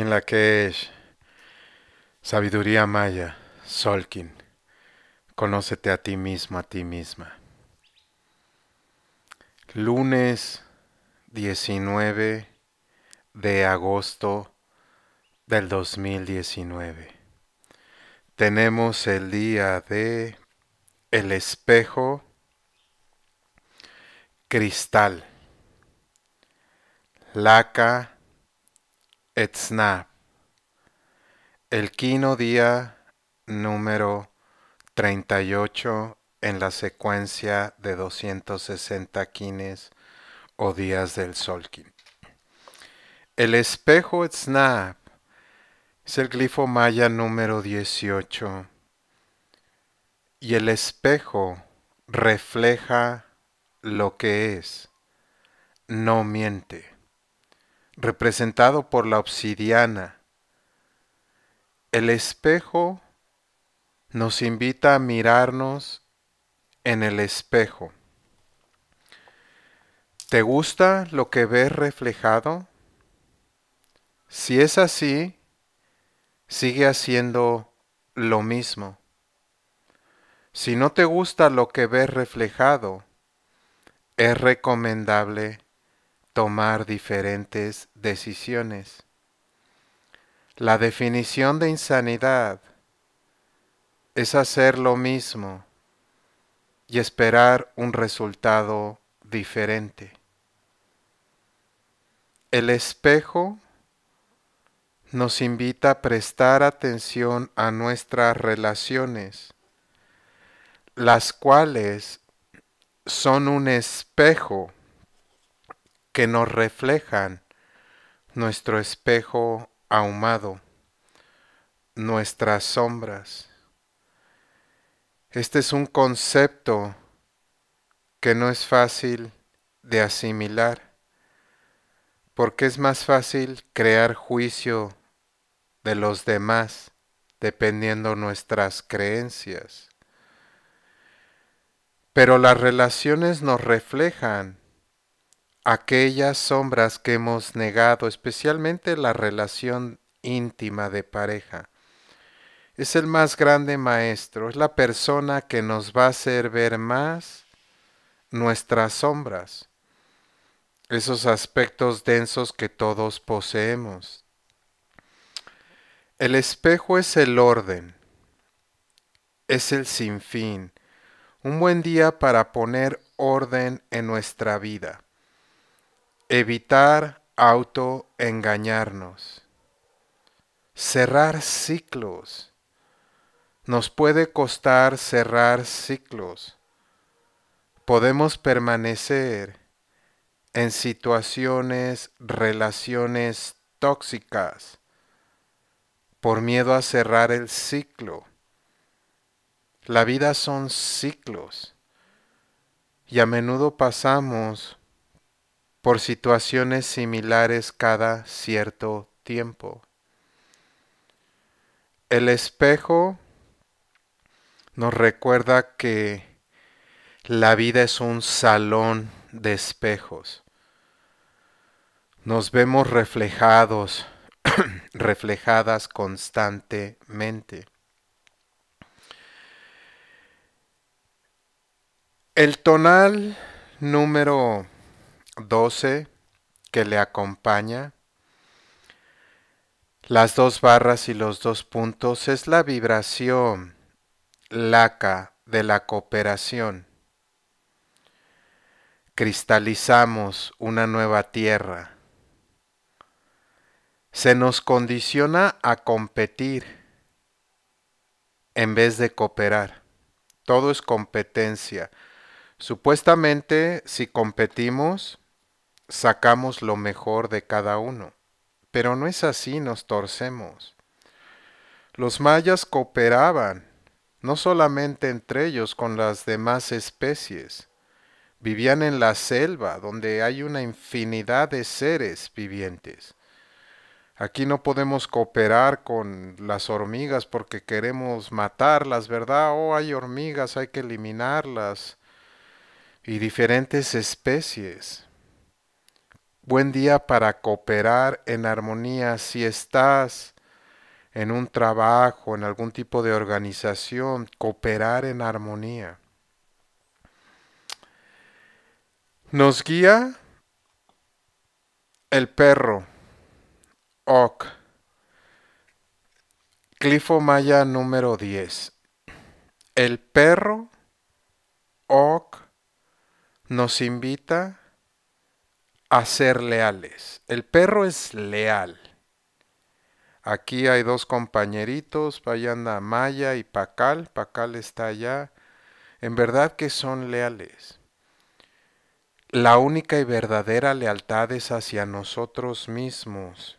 In Lak'ech, Sabiduría Maya Tzolkin, conócete a ti mismo, a ti misma. Lunes 19 de agosto del 2019. Tenemos el día de el espejo cristal, laca Etznab, el quinto día número 38 en la secuencia de 260 quines o días del Tzolkin. El espejo Etznab es el glifo maya número 18 y el espejo refleja lo que es, no miente, representado por la obsidiana. El espejo nos invita a mirarnos en el espejo. ¿Te gusta lo que ves reflejado? Si es así, sigue haciendo lo mismo. Si no te gusta lo que ves reflejado, es recomendable tomar diferentes decisiones. La definición de insanidad es hacer lo mismo y esperar un resultado diferente. El espejo nos invita a prestar atención a nuestras relaciones, las cuales son un espejo que nos reflejan nuestro espejo ahumado, nuestras sombras. Este es un concepto que no es fácil de asimilar, porque es más fácil crear juicio de los demás dependiendo nuestras creencias. Pero las relaciones nos reflejan aquellas sombras que hemos negado, especialmente la relación íntima de pareja. Es el más grande maestro, es la persona que nos va a hacer ver más nuestras sombras, esos aspectos densos que todos poseemos. El espejo es el orden, es el sinfín. Un buen día para poner orden en nuestra vida. Evitar autoengañarnos. Cerrar ciclos. Nos puede costar cerrar ciclos. Podemos permanecer en situaciones, relaciones tóxicas por miedo a cerrar el ciclo. La vida son ciclos y a menudo pasamos por situaciones similares cada cierto tiempo. El espejo nos recuerda que la vida es un salón de espejos. Nos vemos reflejados, reflejadas constantemente. El tonal número 12 que le acompaña, las dos barras y los dos puntos, es la vibración laca de la cooperación. Cristalizamos una nueva tierra. Se nos condiciona a competir en vez de cooperar. Todo es competencia. Supuestamente, si competimos, sacamos lo mejor de cada uno. Pero no es así, nos torcemos. Los mayas cooperaban, no solamente entre ellos, con las demás especies. Vivían en la selva, donde hay una infinidad de seres vivientes. Aquí no podemos cooperar con las hormigas porque queremos matarlas, ¿verdad? Oh, hay hormigas, hay que eliminarlas. Y diferentes especies. Buen día para cooperar en armonía. Si estás en un trabajo, en algún tipo de organización, cooperar en armonía. Nos guía el perro, Oc, glifo maya número 10. El perro, Oc, nos invita a ser leales. El perro es leal. Aquí hay dos compañeritos, allá anda Maya y Pacal. Pacal está allá. En verdad que son leales. La única y verdadera lealtad es hacia nosotros mismos,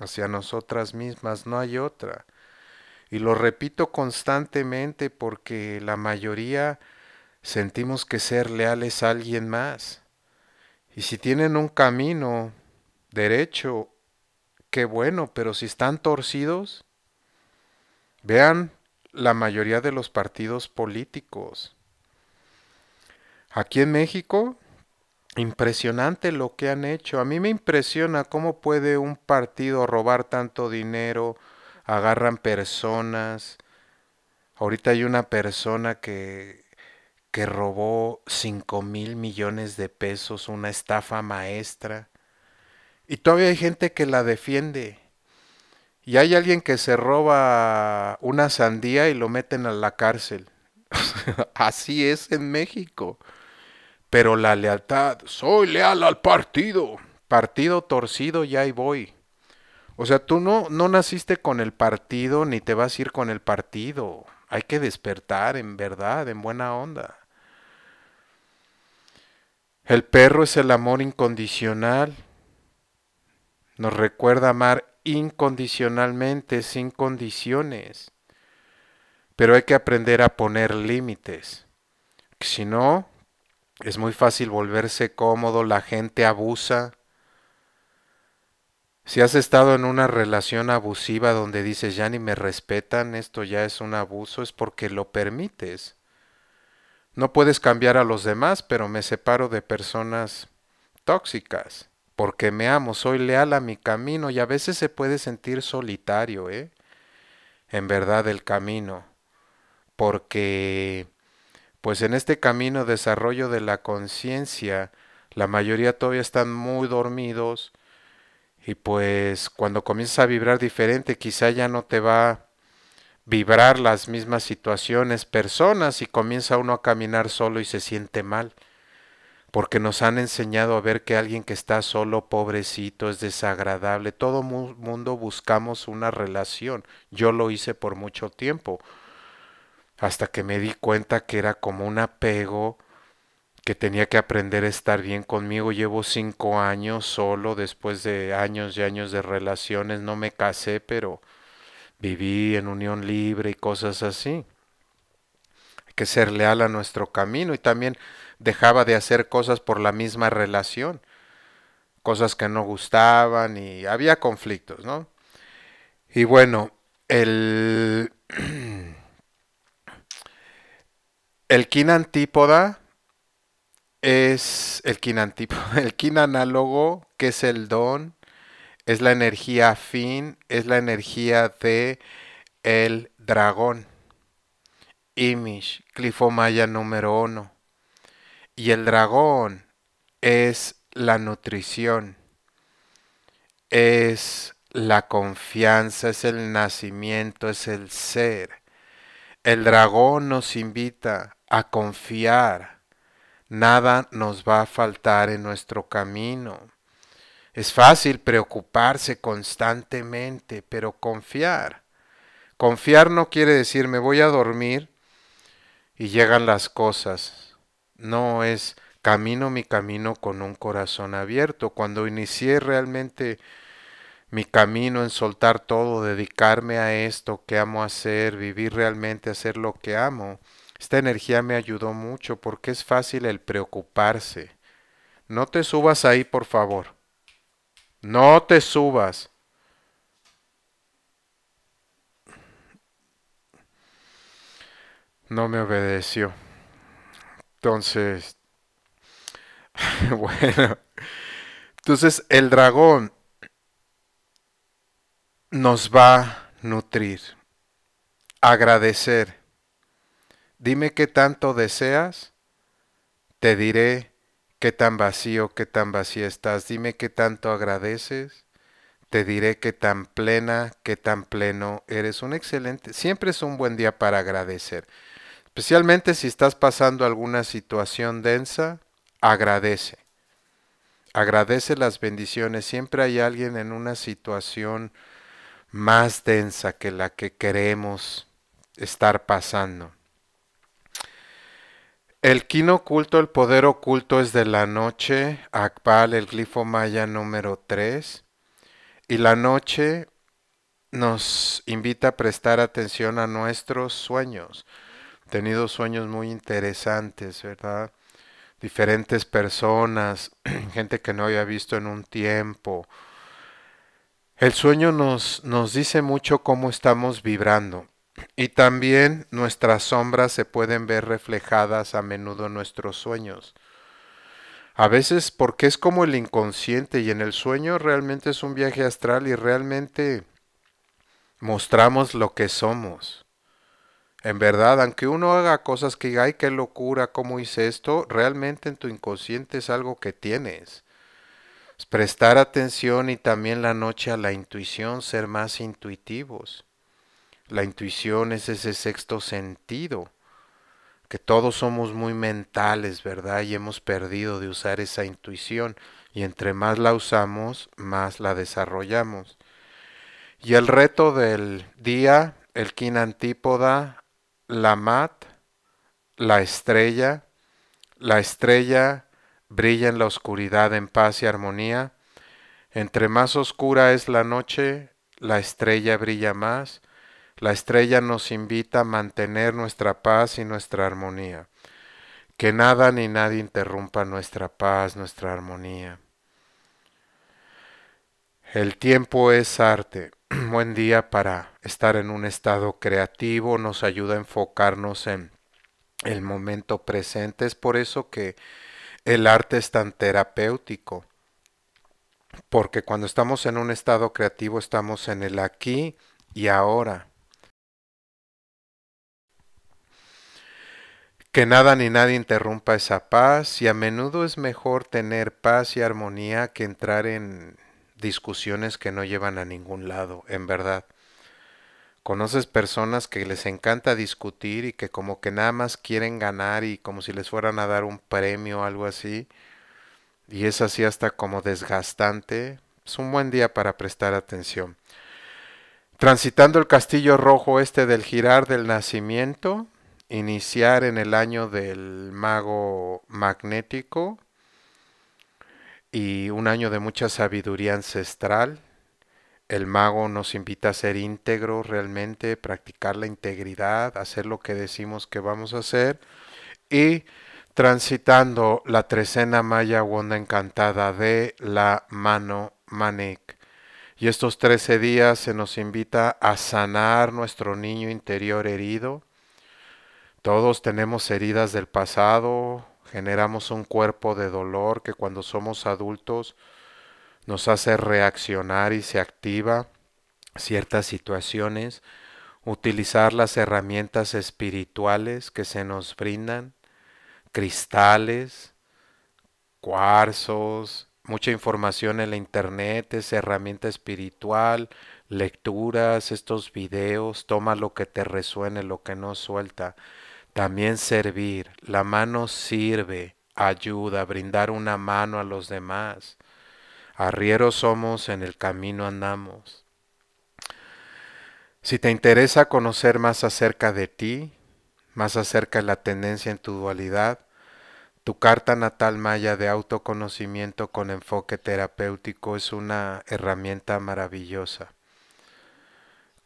hacia nosotras mismas, no hay otra. Y lo repito constantemente porque la mayoría sentimos que ser leal es alguien más. Y si tienen un camino derecho, qué bueno, pero si están torcidos, vean la mayoría de los partidos políticos. Aquí en México, impresionante lo que han hecho. A mí me impresiona cómo puede un partido robar tanto dinero, agarran personas. Ahorita hay una persona que robó 5,000 millones de pesos, una estafa maestra. Y todavía hay gente que la defiende. Y hay alguien que se roba una sandía y lo meten a la cárcel. Así es en México. Pero la lealtad, soy leal al partido. Partido torcido, ya ahí voy. O sea, tú no naciste con el partido ni te vas a ir con el partido. Hay que despertar en verdad, en buena onda. El perro es el amor incondicional. Nos recuerda amar incondicionalmente, sin condiciones. Pero hay que aprender a poner límites. Si no, es muy fácil volverse cómodo, la gente abusa. Si has estado en una relación abusiva donde dices, ya ni me respetan, esto ya es un abuso, es porque lo permites. No puedes cambiar a los demás, pero me separo de personas tóxicas, porque me amo, soy leal a mi camino y a veces se puede sentir solitario, en verdad, el camino, porque pues en este camino de desarrollo de la conciencia, la mayoría todavía están muy dormidos y pues cuando comienzas a vibrar diferente, quizá ya no te va a vibrar las mismas situaciones, personas, y comienza uno a caminar solo y se siente mal, porque nos han enseñado a ver que alguien que está solo, pobrecito, es desagradable. Todo mundo buscamos una relación. Yo lo hice por mucho tiempo, hasta que me di cuenta que era como un apego, que tenía que aprender a estar bien conmigo. Llevo 5 años solo, después de años y años de relaciones. No me casé, pero viví en unión libre y cosas así. Hay que ser leal a nuestro camino. Y también dejaba de hacer cosas por la misma relación, cosas que no gustaban y había conflictos, ¿no? Y bueno, el kin antípoda es el kin análogo, que es el don, es la energía afín, es la energía de el dragón, Imix, glifo maya número 1. Y el dragón es la nutrición, es la confianza, es el nacimiento, es el ser. El dragón nos invita a confiar, nada nos va a faltar en nuestro camino. Es fácil preocuparse constantemente, pero confiar. Confiar no quiere decir me voy a dormir y llegan las cosas. No, es camino mi camino con un corazón abierto. Cuando inicié realmente mi camino en soltar todo, dedicarme a esto que amo hacer, vivir realmente, hacer lo que amo, esta energía me ayudó mucho porque es fácil el preocuparse. No te subas ahí, por favor. No te subas. No me obedeció. Entonces, bueno... Entonces el dragón nos va a nutrir, agradecer. Dime qué tanto deseas, te diré qué tan vacío, qué tan vacía estás. Dime qué tanto agradeces, te diré qué tan plena, qué tan pleno eres. Un excelente, siempre es un buen día para agradecer. Especialmente si estás pasando alguna situación densa, agradece. Agradece las bendiciones. Siempre hay alguien en una situación más densa que la que queremos estar pasando. El kin oculto, el poder oculto es de la noche, Akbal, el glifo maya número 3. Y la noche nos invita a prestar atención a nuestros sueños. He tenido sueños muy interesantes, ¿verdad? Diferentes personas, gente que no había visto en un tiempo. El sueño nos dice mucho cómo estamos vibrando. Y también nuestras sombras se pueden ver reflejadas a menudo en nuestros sueños. A veces porque es como el inconsciente y en el sueño realmente es un viaje astral y realmente mostramos lo que somos. En verdad, aunque uno haga cosas que diga, ay, qué locura, cómo hice esto, realmente en tu inconsciente es algo que tienes. Es prestar atención y también la noche a la intuición, ser más intuitivos. La intuición es ese sexto sentido, que todos somos muy mentales, ¿verdad? Y hemos perdido de usar esa intuición. Y entre más la usamos, más la desarrollamos. Y el reto del día, el kin antípoda, la mat, la estrella. La estrella brilla en la oscuridad, en paz y armonía. Entre más oscura es la noche, la estrella brilla más. La estrella nos invita a mantener nuestra paz y nuestra armonía. Que nada ni nadie interrumpa nuestra paz, nuestra armonía. El tiempo es arte. Buen día para estar en un estado creativo. Nos ayuda a enfocarnos en el momento presente. Es por eso que el arte es tan terapéutico. Porque cuando estamos en un estado creativo estamos en el aquí y ahora. Que nada ni nadie interrumpa esa paz y a menudo es mejor tener paz y armonía que entrar en discusiones que no llevan a ningún lado, en verdad. Conoces personas que les encanta discutir y que como que nada más quieren ganar y como si les fueran a dar un premio o algo así. Y es así hasta como desgastante. Es un buen día para prestar atención. Transitando el castillo rojo este del girar del nacimiento. Iniciar en el año del mago magnético y un año de mucha sabiduría ancestral. El mago nos invita a ser íntegros realmente, practicar la integridad, hacer lo que decimos que vamos a hacer. Y transitando la trecena maya u onda encantada de la mano Manik. Y estos 13 días se nos invita a sanar nuestro niño interior herido. Todos tenemos heridas del pasado, generamos un cuerpo de dolor que cuando somos adultos nos hace reaccionar y se activa ciertas situaciones. Utilizar las herramientas espirituales que se nos brindan, cristales, cuarzos, mucha información en la internet, es herramienta espiritual, lecturas, estos videos, toma lo que te resuene, lo que no suelta. También servir, la mano sirve, ayuda, brindar una mano a los demás. Arrieros somos, en el camino andamos. Si te interesa conocer más acerca de ti, más acerca de la tendencia en tu dualidad, tu carta natal maya de autoconocimiento con enfoque terapéutico es una herramienta maravillosa.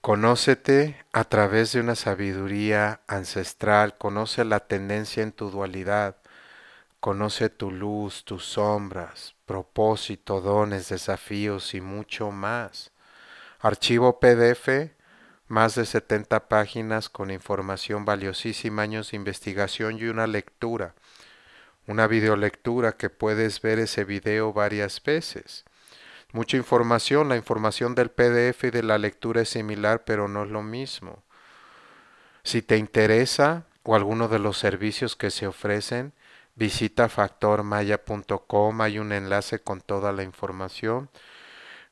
Conócete a través de una sabiduría ancestral, conoce la tendencia en tu dualidad, conoce tu luz, tus sombras, propósito, dones, desafíos y mucho más. Archivo PDF, más de 70 páginas con información valiosísima, años de investigación y una lectura. una videolectura que puedes ver ese video varias veces. Mucha información, la información del PDF y de la lectura es similar, pero no es lo mismo. Si te interesa o alguno de los servicios que se ofrecen, visita factormaya.com, hay un enlace con toda la información.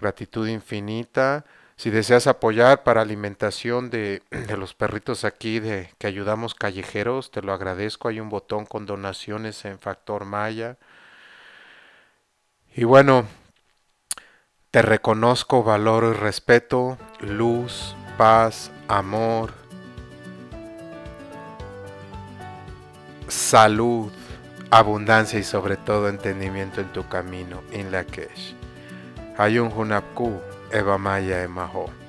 Gratitud infinita. Si deseas apoyar para alimentación de los perritos aquí que ayudamos callejeros, te lo agradezco. Hay un botón con donaciones en Factor Maya. Y bueno, te reconozco, valoro y respeto, luz, paz, amor, salud, abundancia y sobre todo entendimiento en tu camino. In Lak'ech. Hayun Junapku, Eva Maya Emaho.